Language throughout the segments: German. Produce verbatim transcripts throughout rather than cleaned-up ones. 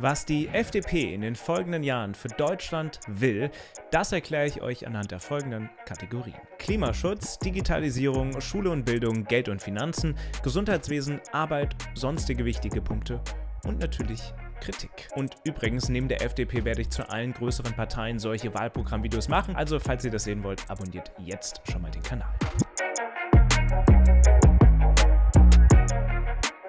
Was die F D P in den folgenden Jahren für Deutschland will, das erkläre ich euch anhand der folgenden Kategorien: Klimaschutz, Digitalisierung, Schule und Bildung, Geld und Finanzen, Gesundheitswesen, Arbeit, sonstige wichtige Punkte und natürlich Kritik. Und übrigens, neben der F D P werde ich zu allen größeren Parteien solche Wahlprogrammvideos machen, also falls ihr das sehen wollt, abonniert jetzt schon mal den Kanal.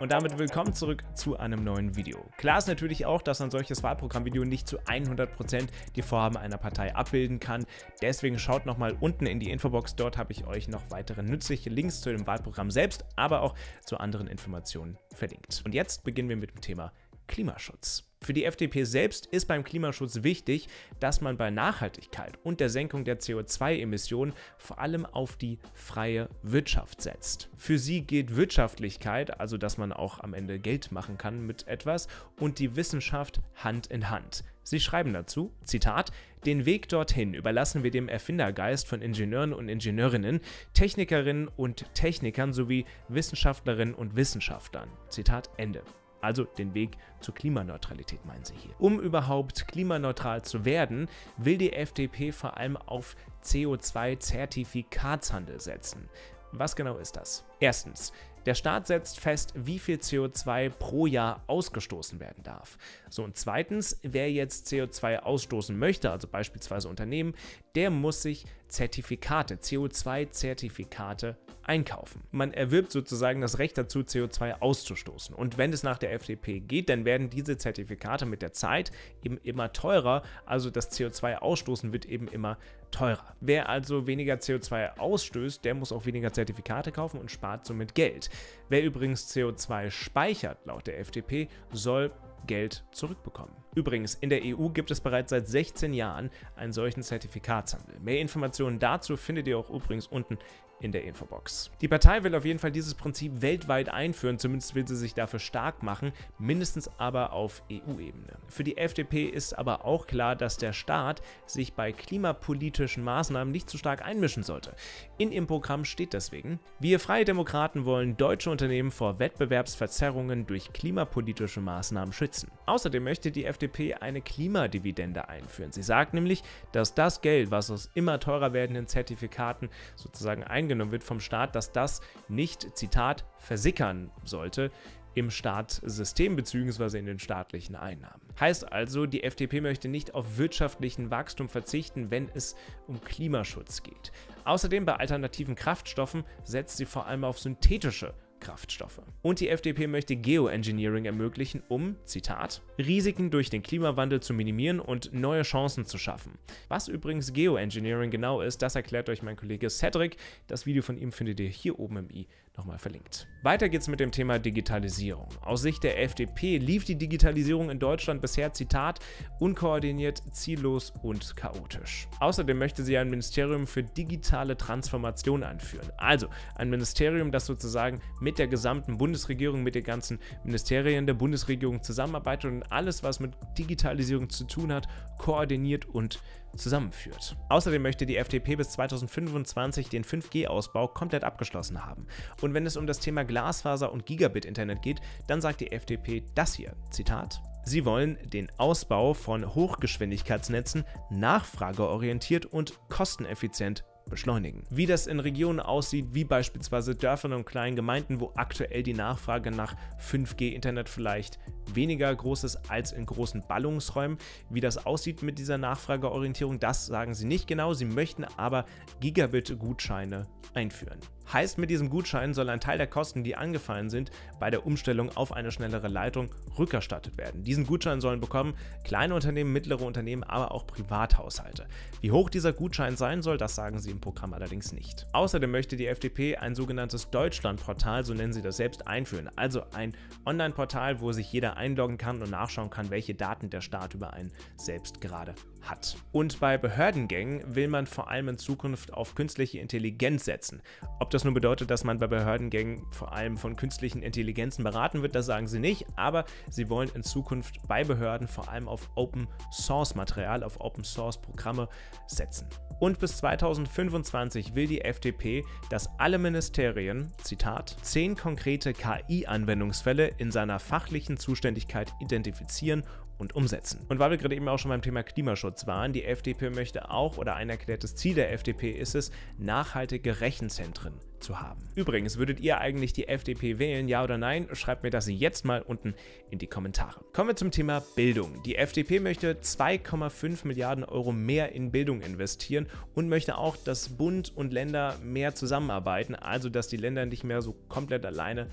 Und damit willkommen zurück zu einem neuen Video. Klar ist natürlich auch, dass ein solches Wahlprogrammvideo nicht zu hundert Prozent die Vorhaben einer Partei abbilden kann. Deswegen schaut nochmal unten in die Infobox, dort habe ich euch noch weitere nützliche Links zu dem Wahlprogramm selbst, aber auch zu anderen Informationen verlinkt. Und jetzt beginnen wir mit dem Thema Klimaschutz. Für die F D P selbst ist beim Klimaschutz wichtig, dass man bei Nachhaltigkeit und der Senkung der C O zwei Emissionen vor allem auf die freie Wirtschaft setzt. Für sie geht Wirtschaftlichkeit, also dass man auch am Ende Geld machen kann mit etwas, und die Wissenschaft Hand in Hand. Sie schreiben dazu, Zitat, den Weg dorthin überlassen wir dem Erfindergeist von Ingenieuren und Ingenieurinnen, Technikerinnen und Technikern sowie Wissenschaftlerinnen und Wissenschaftlern. Zitat Ende. Also den Weg zur Klimaneutralität meinen sie hier. Um überhaupt klimaneutral zu werden, will die F D P vor allem auf C O zwei Zertifikatshandel setzen. Was genau ist das? Erstens. Der Staat setzt fest, wie viel C O zwei pro Jahr ausgestoßen werden darf. So, und zweitens, wer jetzt C O zwei ausstoßen möchte, also beispielsweise Unternehmen, der muss sich Zertifikate, C O zwei Zertifikate einkaufen. Man erwirbt sozusagen das Recht dazu, C O zwei auszustoßen. Und wenn es nach der F D P geht, dann werden diese Zertifikate mit der Zeit eben immer teurer, also das C O zwei Ausstoßen wird eben immer teurer. Wer also weniger C O zwei ausstößt, der muss auch weniger Zertifikate kaufen und spart somit Geld. Wer übrigens C O zwei speichert, laut der F D P, soll Geld zurückbekommen. Übrigens, in der E U gibt es bereits seit sechzehn Jahren einen solchen Zertifikatshandel. Mehr Informationen dazu findet ihr auch übrigens unten in der Infobox. Die Partei will auf jeden Fall dieses Prinzip weltweit einführen, zumindest will sie sich dafür stark machen, mindestens aber auf E U-Ebene. Für die F D P ist aber auch klar, dass der Staat sich bei klimapolitischen Maßnahmen nicht zu stark einmischen sollte. In ihrem Programm steht deswegen, wir Freie Demokraten wollen deutsche Unternehmen vor Wettbewerbsverzerrungen durch klimapolitische Maßnahmen schützen. Außerdem möchte die F D P eine Klimadividende einführen. Sie sagt nämlich, dass das Geld, was aus immer teurer werdenden Zertifikaten sozusagen eingenommen genommen wird vom Staat, dass das nicht, Zitat, versickern sollte im Staatssystem bzw. in den staatlichen Einnahmen. Heißt also, die F D P möchte nicht auf wirtschaftlichen Wachstum verzichten, wenn es um Klimaschutz geht. Außerdem bei alternativen Kraftstoffen setzt sie vor allem auf synthetische Kraftstoffe. Und die F D P möchte Geoengineering ermöglichen, um, Zitat, Risiken durch den Klimawandel zu minimieren und neue Chancen zu schaffen. Was übrigens Geoengineering genau ist, das erklärt euch mein Kollege Cedric. Das Video von ihm findet ihr hier oben im i nochmal verlinkt. Weiter geht's mit dem Thema Digitalisierung. Aus Sicht der F D P lief die Digitalisierung in Deutschland bisher, Zitat, unkoordiniert, ziellos und chaotisch. Außerdem möchte sie ein Ministerium für digitale Transformation einführen. Also ein Ministerium, das sozusagen mit der gesamten Bundesregierung, mit den ganzen Ministerien der Bundesregierung zusammenarbeitet und alles, was mit Digitalisierung zu tun hat, koordiniert und zusammenführt. Außerdem möchte die F D P bis zweitausendfünfundzwanzig den fünf G Ausbau komplett abgeschlossen haben. Und wenn es um das Thema Glasfaser und Gigabit-Internet geht, dann sagt die F D P das hier, Zitat, sie wollen den Ausbau von Hochgeschwindigkeitsnetzen nachfrageorientiert und kosteneffizient beschleunigen. Wie das in Regionen aussieht, wie beispielsweise Dörfern und kleinen Gemeinden, wo aktuell die Nachfrage nach fünf G Internet vielleicht weniger groß ist als in großen Ballungsräumen. Wie das aussieht mit dieser Nachfrageorientierung, das sagen sie nicht genau. Sie möchten aber Gigabit-Gutscheine einführen. Heißt, mit diesem Gutschein soll ein Teil der Kosten, die angefallen sind, bei der Umstellung auf eine schnellere Leitung rückerstattet werden. Diesen Gutschein sollen bekommen kleine Unternehmen, mittlere Unternehmen, aber auch Privathaushalte. Wie hoch dieser Gutschein sein soll, das sagen sie im Programm allerdings nicht. Außerdem möchte die F D P ein sogenanntes Deutschland-Portal, so nennen sie das selbst, einführen. Also ein Online-Portal, wo sich jeder einloggen kann und nachschauen kann, welche Daten der Staat über einen selbst gerade hat. Und bei Behördengängen will man vor allem in Zukunft auf künstliche Intelligenz setzen. Ob das nun bedeutet, dass man bei Behördengängen vor allem von künstlichen Intelligenzen beraten wird, das sagen sie nicht, aber sie wollen in Zukunft bei Behörden vor allem auf Open Source Material, auf Open Source Programme setzen. Und bis zweitausendfünfundzwanzig will die F D P, dass alle Ministerien, Zitat, zehn konkrete K I-Anwendungsfälle in seiner fachlichen Zuständigkeit identifizieren und umsetzen. Und weil wir gerade eben auch schon beim Thema Klimaschutz waren, die F D P möchte auch, oder ein erklärtes Ziel der F D P ist es, nachhaltige Rechenzentren zu haben. Übrigens, würdet ihr eigentlich die F D P wählen, ja oder nein? Schreibt mir das jetzt mal unten in die Kommentare. Kommen wir zum Thema Bildung. Die F D P möchte zwei Komma fünf Milliarden Euro mehr in Bildung investieren und möchte auch, dass Bund und Länder mehr zusammenarbeiten, also dass die Länder nicht mehr so komplett alleine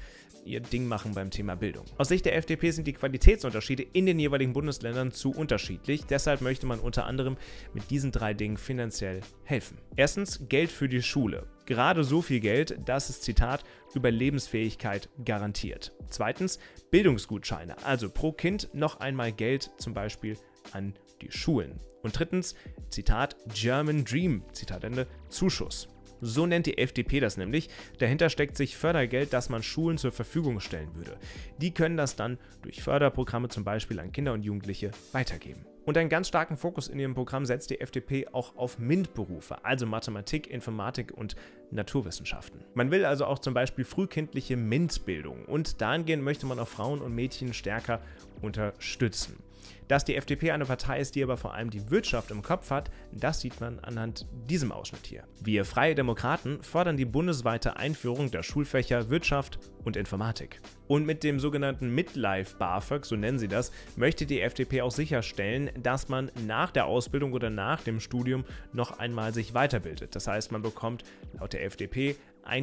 ihr Ding machen beim Thema Bildung. Aus Sicht der F D P sind die Qualitätsunterschiede in den jeweiligen Bundesländern zu unterschiedlich. Deshalb möchte man unter anderem mit diesen drei Dingen finanziell helfen. Erstens Geld für die Schule. Gerade so viel Geld, dass es, Zitat, Überlebensfähigkeit garantiert. Zweitens Bildungsgutscheine, also pro Kind noch einmal Geld zum Beispiel an die Schulen. Und drittens, Zitat, German Dream, Zitat Ende, Zuschuss. So nennt die F D P das nämlich. Dahinter steckt sich Fördergeld, das man Schulen zur Verfügung stellen würde. Die können das dann durch Förderprogramme zum Beispiel an Kinder und Jugendliche weitergeben. Und einen ganz starken Fokus in ihrem Programm setzt die F D P auch auf MINT-Berufe, also Mathematik, Informatik und Naturwissenschaften. Man will also auch zum Beispiel frühkindliche MINT-Bildung und dahingehend möchte man auch Frauen und Mädchen stärker unterstützen. Dass die F D P eine Partei ist, die aber vor allem die Wirtschaft im Kopf hat, das sieht man anhand diesem Ausschnitt hier. Wir Freie Demokraten fordern die bundesweite Einführung der Schulfächer Wirtschaft und Informatik. Und mit dem sogenannten Midlife-Bafög, so nennen sie das, möchte die F D P auch sicherstellen, dass man nach der Ausbildung oder nach dem Studium noch einmal sich weiterbildet. Das heißt, man bekommt laut der F D P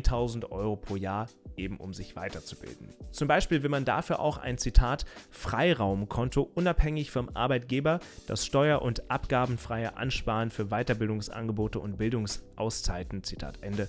tausend Euro pro Jahr, eben um sich weiterzubilden. Zum Beispiel will man dafür auch ein, Zitat, Freiraumkonto unabhängig vom Arbeitgeber, das steuer- und abgabenfreie Ansparen für Weiterbildungsangebote und Bildungsauszeiten, Zitat Ende,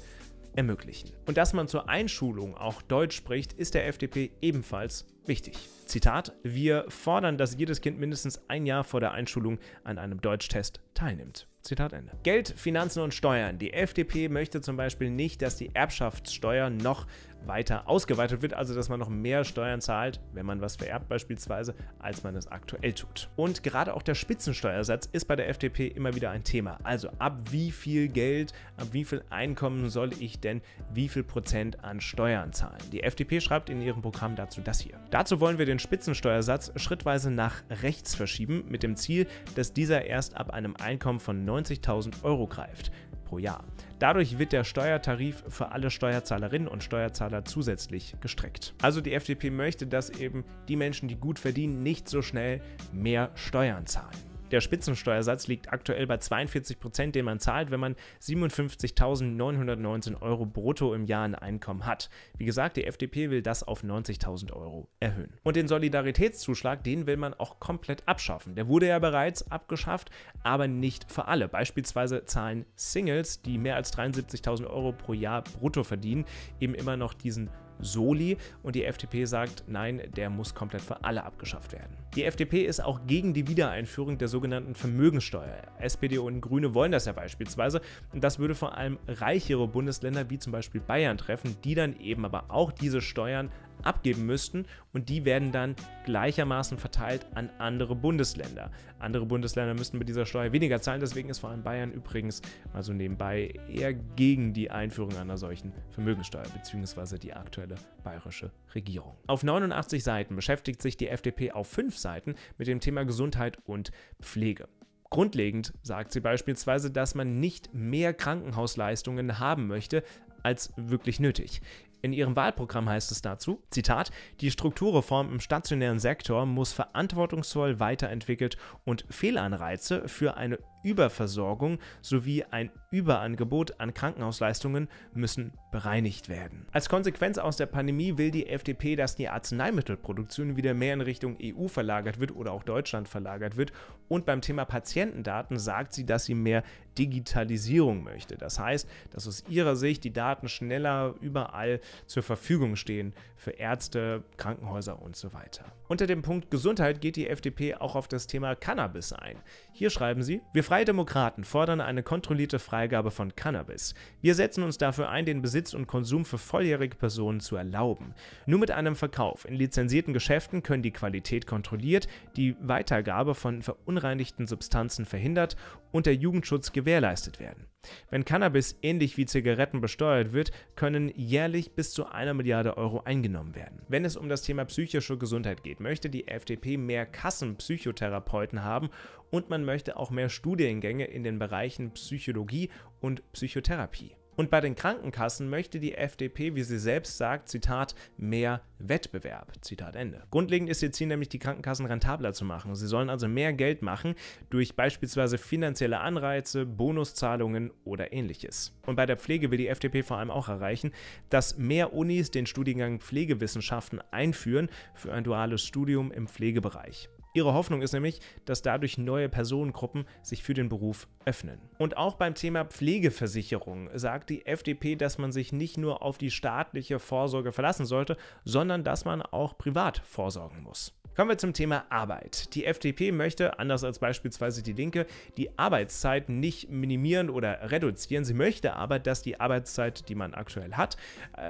ermöglichen. Und dass man zur Einschulung auch Deutsch spricht, ist der F D P ebenfalls wichtig. Zitat, wir fordern, dass jedes Kind mindestens ein Jahr vor der Einschulung an einem Deutschtest teilnimmt. Zitat Ende. Geld, Finanzen und Steuern. Die F D P möchte zum Beispiel nicht, dass die Erbschaftssteuer noch weiter ausgeweitet wird, also dass man noch mehr Steuern zahlt, wenn man was vererbt beispielsweise, als man es aktuell tut. Und gerade auch der Spitzensteuersatz ist bei der F D P immer wieder ein Thema. Also ab wie viel Geld, ab wie viel Einkommen soll ich denn wie viel Prozent an Steuern zahlen? Die F D P schreibt in ihrem Programm dazu das hier. Dazu wollen wir den Spitzensteuersatz schrittweise nach rechts verschieben, mit dem Ziel, dass dieser erst ab einem Einkommen von neunzigtausend Euro greift pro Jahr. Dadurch wird der Steuertarif für alle Steuerzahlerinnen und Steuerzahler zusätzlich gestreckt. Also die F D P möchte, dass eben die Menschen, die gut verdienen, nicht so schnell mehr Steuern zahlen. Der Spitzensteuersatz liegt aktuell bei zweiundvierzig Prozent, den man zahlt, wenn man siebenundfünfzigtausendneunhundertneunzehn Euro brutto im Jahr ein Einkommen hat. Wie gesagt, die F D P will das auf neunzigtausend Euro erhöhen. Und den Solidaritätszuschlag, den will man auch komplett abschaffen. Der wurde ja bereits abgeschafft, aber nicht für alle. Beispielsweise zahlen Singles, die mehr als dreiundsiebzigtausend Euro pro Jahr brutto verdienen, eben immer noch diesen Soli, und die F D P sagt, nein, der muss komplett für alle abgeschafft werden. Die F D P ist auch gegen die Wiedereinführung der sogenannten Vermögenssteuer. S P D und Grüne wollen das ja beispielsweise, und das würde vor allem reichere Bundesländer wie zum Beispiel Bayern treffen, die dann eben aber auch diese Steuern abgeben müssten, und die werden dann gleichermaßen verteilt an andere Bundesländer. Andere Bundesländer müssten mit dieser Steuer weniger zahlen, deswegen ist vor allem Bayern übrigens mal so nebenbei eher gegen die Einführung einer solchen Vermögenssteuer bzw. die aktuelle bayerische Regierung. Auf neunundachtzig Seiten beschäftigt sich die F D P auf fünf Seiten mit dem Thema Gesundheit und Pflege. Grundlegend sagt sie beispielsweise, dass man nicht mehr Krankenhausleistungen haben möchte als wirklich nötig. In ihrem Wahlprogramm heißt es dazu, Zitat, die Strukturreform im stationären Sektor muss verantwortungsvoll weiterentwickelt und Fehlanreize für eine Überversorgung sowie ein Überangebot an Krankenhausleistungen müssen bereinigt werden. Als Konsequenz aus der Pandemie will die F D P, dass die Arzneimittelproduktion wieder mehr in Richtung E U verlagert wird oder auch Deutschland verlagert wird, und beim Thema Patientendaten sagt sie, dass sie mehr Digitalisierung möchte. Das heißt, dass aus ihrer Sicht die Daten schneller überall zur Verfügung stehen für Ärzte, Krankenhäuser und so weiter. Unter dem Punkt Gesundheit geht die F D P auch auf das Thema Cannabis ein. Hier schreiben sie, wir Freie Demokraten fordern eine kontrollierte Freigabe von Cannabis. Wir setzen uns dafür ein, den Besitz und Konsum für volljährige Personen zu erlauben. Nur mit einem Verkauf in lizenzierten Geschäften können die Qualität kontrolliert, die Weitergabe von verunreinigten Substanzen verhindert und der Jugendschutz gewährleistet werden. Wenn Cannabis ähnlich wie Zigaretten besteuert wird, können jährlich bis zu einer Milliarde Euro eingenommen werden. Wenn es um das Thema psychische Gesundheit geht, möchte die F D P mehr Kassenpsychotherapeuten haben und man möchte auch mehr Studiengänge in den Bereichen Psychologie und Psychotherapie. Und bei den Krankenkassen möchte die F D P, wie sie selbst sagt, Zitat, mehr Wettbewerb, Zitat Ende. Grundlegend ist ihr Ziel nämlich, die Krankenkassen rentabler zu machen. Sie sollen also mehr Geld machen durch beispielsweise finanzielle Anreize, Bonuszahlungen oder ähnliches. Und bei der Pflege will die F D P vor allem auch erreichen, dass mehr Unis den Studiengang Pflegewissenschaften einführen für ein duales Studium im Pflegebereich. Ihre Hoffnung ist nämlich, dass dadurch neue Personengruppen sich für den Beruf öffnen. Und auch beim Thema Pflegeversicherung sagt die F D P, dass man sich nicht nur auf die staatliche Vorsorge verlassen sollte, sondern dass man auch privat vorsorgen muss. Kommen wir zum Thema Arbeit. Die F D P möchte, anders als beispielsweise die Linke, die Arbeitszeit nicht minimieren oder reduzieren. Sie möchte aber, dass die Arbeitszeit, die man aktuell hat,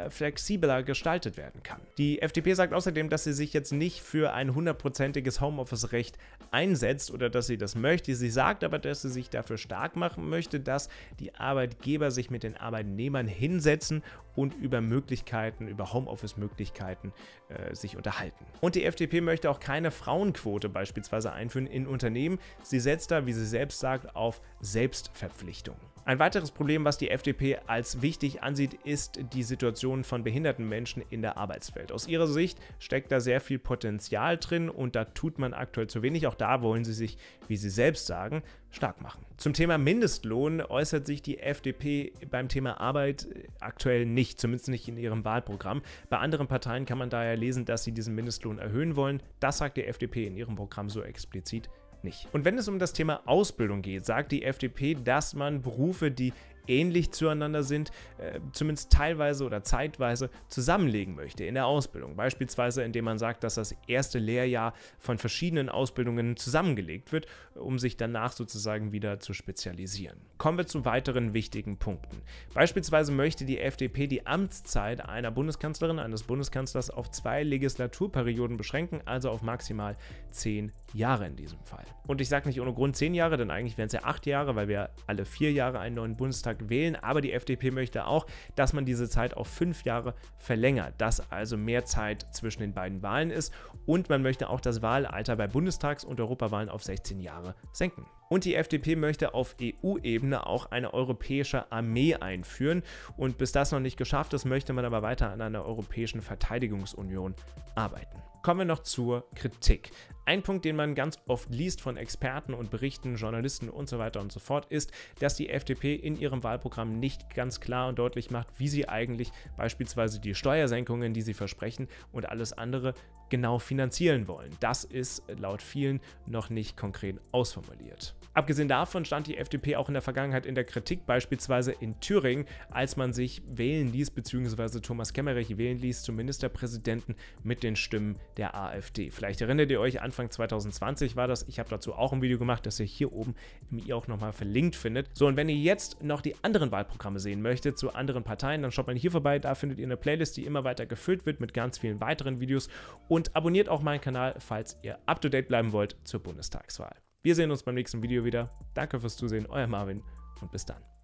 flexibler gestaltet werden kann. Die F D P sagt außerdem, dass sie sich jetzt nicht für ein hundertprozentiges Homeoffice-Recht einsetzt oder dass sie das möchte. Sie sagt aber, dass sie sich dafür stark machen möchte, dass die Arbeitgeber sich mit den Arbeitnehmern hinsetzen und über Möglichkeiten, über Homeoffice-Möglichkeiten äh, sich unterhalten. Und die F D P möchte auch keine Frauenquote beispielsweise einführen in Unternehmen. Sie setzt da, wie sie selbst sagt, auf Selbstverpflichtung. Ein weiteres Problem, was die F D P als wichtig ansieht, ist die Situation von behinderten Menschen in der Arbeitswelt. Aus ihrer Sicht steckt da sehr viel Potenzial drin und da tut man aktuell zu wenig. Auch da wollen sie sich, wie sie selbst sagen, stark machen. Zum Thema Mindestlohn äußert sich die F D P beim Thema Arbeit aktuell nicht, zumindest nicht in ihrem Wahlprogramm. Bei anderen Parteien kann man daher lesen, dass sie diesen Mindestlohn erhöhen wollen. Das sagt die F D P in ihrem Programm so explizit nicht. Und wenn es um das Thema Ausbildung geht, sagt die F D P, dass man Berufe, die ähnlich zueinander sind, äh, zumindest teilweise oder zeitweise zusammenlegen möchte in der Ausbildung. Beispielsweise indem man sagt, dass das erste Lehrjahr von verschiedenen Ausbildungen zusammengelegt wird, um sich danach sozusagen wieder zu spezialisieren. Kommen wir zu weiteren wichtigen Punkten. Beispielsweise möchte die F D P die Amtszeit einer Bundeskanzlerin, eines Bundeskanzlers auf zwei Legislaturperioden beschränken, also auf maximal zehn Jahre in diesem Fall. Und ich sage nicht ohne Grund zehn Jahre, denn eigentlich wären es ja acht Jahre, weil wir alle vier Jahre einen neuen Bundestag wählen, aber die F D P möchte auch, dass man diese Zeit auf fünf Jahre verlängert, dass also mehr Zeit zwischen den beiden Wahlen ist und man möchte auch das Wahlalter bei Bundestags- und Europawahlen auf sechzehn Jahre senken. Und die F D P möchte auf E U-Ebene auch eine europäische Armee einführen und bis das noch nicht geschafft ist, möchte man aber weiter an einer europäischen Verteidigungsunion arbeiten. Kommen wir noch zur Kritik. Ein Punkt, den man ganz oft liest von Experten und Berichten, Journalisten und so weiter und so fort, ist, dass die F D P in ihrem Wahlprogramm nicht ganz klar und deutlich macht, wie sie eigentlich beispielsweise die Steuersenkungen, die sie versprechen und alles andere genau finanzieren wollen. Das ist laut vielen noch nicht konkret ausformuliert. Abgesehen davon stand die F D P auch in der Vergangenheit in der Kritik, beispielsweise in Thüringen, als man sich wählen ließ, beziehungsweise Thomas Kemmerich wählen ließ zum Ministerpräsidenten mit den Stimmen der AfD. Vielleicht erinnert ihr euch, Anfang zwanzig zwanzig war das. Ich habe dazu auch ein Video gemacht, das ihr hier oben im i auch nochmal verlinkt findet. So, und wenn ihr jetzt noch die anderen Wahlprogramme sehen möchtet zu anderen Parteien, dann schaut mal hier vorbei. Da findet ihr eine Playlist, die immer weiter gefüllt wird mit ganz vielen weiteren Videos. Und abonniert auch meinen Kanal, falls ihr up-to-date bleiben wollt zur Bundestagswahl. Wir sehen uns beim nächsten Video wieder. Danke fürs Zusehen, euer Marvin und bis dann.